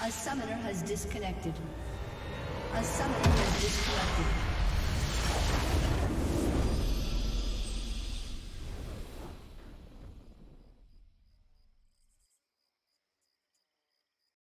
A summoner has disconnected. A summoner has disconnected.